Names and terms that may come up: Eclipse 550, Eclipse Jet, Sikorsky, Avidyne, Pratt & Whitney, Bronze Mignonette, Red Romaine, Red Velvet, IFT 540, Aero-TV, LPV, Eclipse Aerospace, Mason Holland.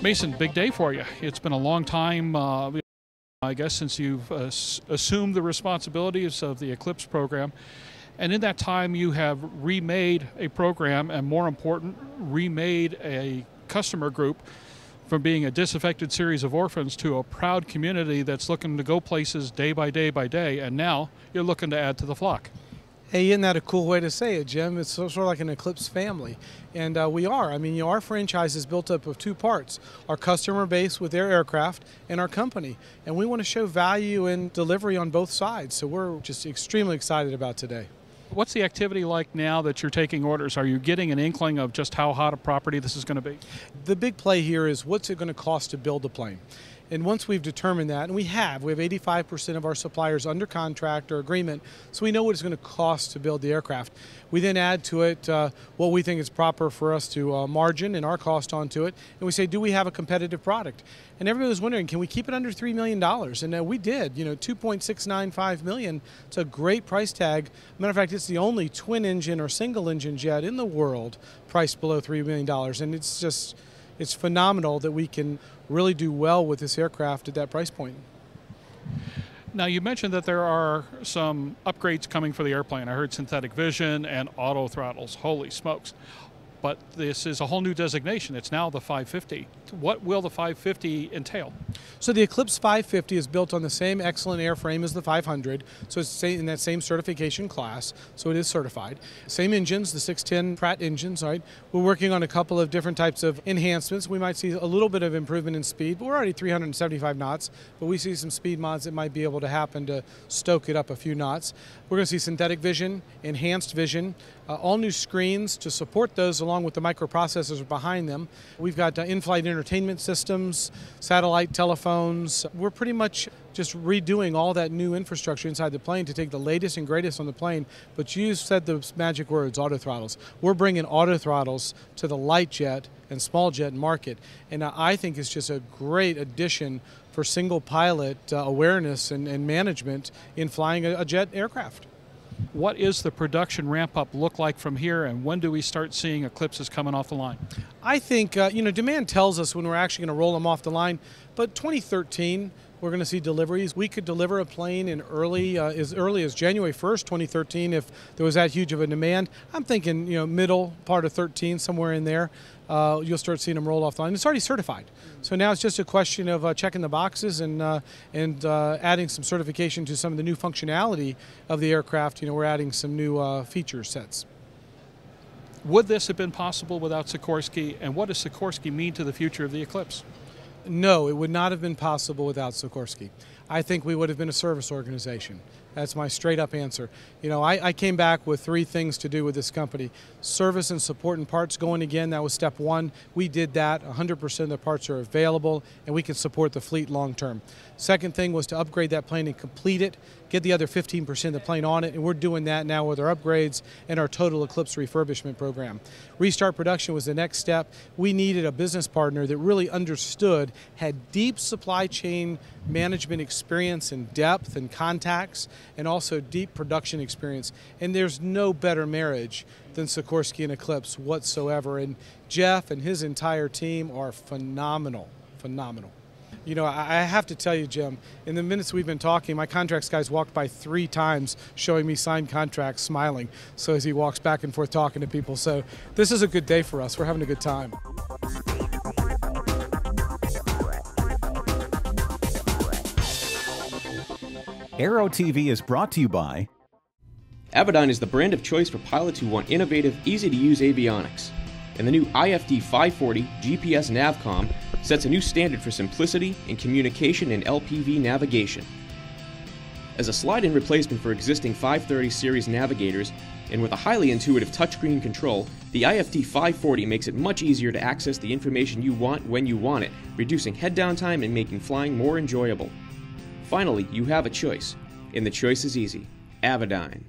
Mason, big day for you. It's been a long time, I guess, since you've assumed the responsibilities of the Eclipse program. And in that time, you have remade a program and, more important, remade a customer group from being a disaffected series of orphans to a proud community that's looking to go places day by day by day. And now you're looking to add to the flock. Hey, isn't that a cool way to say it, Jim? It's sort of like an Eclipse family, and we are. I mean, you know, our franchise is built up of two parts, our customer base with their aircraft and our company, and we want to show value and delivery on both sides, so we're just extremely excited about today. What's the activity like now that you're taking orders? Are you getting an inkling of just how hot a property this is going to be? The big play here is what's it going to cost to build the plane? And once we've determined that, and we have 85% of our suppliers under contract or agreement, so we know what it's going to cost to build the aircraft. We then add to it what we think is proper for us to margin and our cost onto it, and we say, do we have a competitive product? And everybody was wondering, can we keep it under $3 million? And we did, you know, $2.695 million. It's a great price tag. Matter of fact, it's the only twin engine or single engine jet in the world priced below $3 million, and it's just, it's phenomenal that we can really do well with this aircraft at that price point. Now, you mentioned that there are some upgrades coming for the airplane. I heard synthetic vision and auto throttles. Holy smokes. But this is a whole new designation. It's now the 550. What will the 550 entail? So the Eclipse 550 is built on the same excellent airframe as the 500, so it's in that same certification class, so it is certified. Same engines, the 610 Pratt engines, right? We're working on a couple of different types of enhancements. We might see a little bit of improvement in speed, but we're already 375 knots, but we see some speed mods that might be able to happen to stoke it up a few knots. We're going to see synthetic vision, enhanced vision, all new screens to support those along with the microprocessors behind them. We've got in-flight entertainment systems, satellite telephones. We're pretty much just redoing all that new infrastructure inside the plane to take the latest and greatest on the plane. But you said those magic words, auto throttles. We're bringing auto throttles to the light jet and small jet market. And I think it's just a great addition for single pilot awareness and management in flying a jet aircraft. What is the production ramp-up look like from here, and when do we start seeing Eclipses coming off the line? I think, you know, demand tells us when we're actually going to roll them off the line, but 2013, we're going to see deliveries. We could deliver a plane in as early as January 1st, 2013, if there was that huge of a demand. I'm thinking, you know, middle part of 13, somewhere in there, you'll start seeing them roll off the line. It's already certified. So now it's just a question of checking the boxes and adding some certification to some of the new functionality of the aircraft. You know, we're adding some new feature sets. Would this have been possible without Sikorsky, and what does Sikorsky mean to the future of the Eclipse? No, it would not have been possible without Sikorsky. I think we would have been a service organization. That's my straight-up answer. You know, I came back with three things to do with this company. Service and support and parts going again, that was step one. We did that. 100% of the parts are available, and we can support the fleet long-term. Second thing was to upgrade that plane and complete it, get the other 15% of the plane on it, and we're doing that now with our upgrades and our total Eclipse refurbishment program. Restart production was the next step. We needed a business partner that really understood, had deep supply chain management experience and depth and contacts, and also deep production experience. And there's no better marriage than Sikorsky and Eclipse whatsoever. And Jeff and his entire team are phenomenal, phenomenal. You know, I have to tell you, Jim, in the minutes we've been talking, my contracts guy's walked by three times showing me signed contracts, smiling, so as he walks back and forth talking to people. So this is a good day for us. We're having a good time. Aero TV is brought to you by Avidyne is the brand of choice for pilots who want innovative, easy-to-use avionics. And the new IFT 540 GPS Navcom sets a new standard for simplicity in communication and LPV navigation. As a slide-in replacement for existing 530 series navigators, and with a highly intuitive touchscreen control, the IFT 540 makes it much easier to access the information you want when you want it, reducing head-down time and making flying more enjoyable. Finally, you have a choice, and the choice is easy. Avidyne.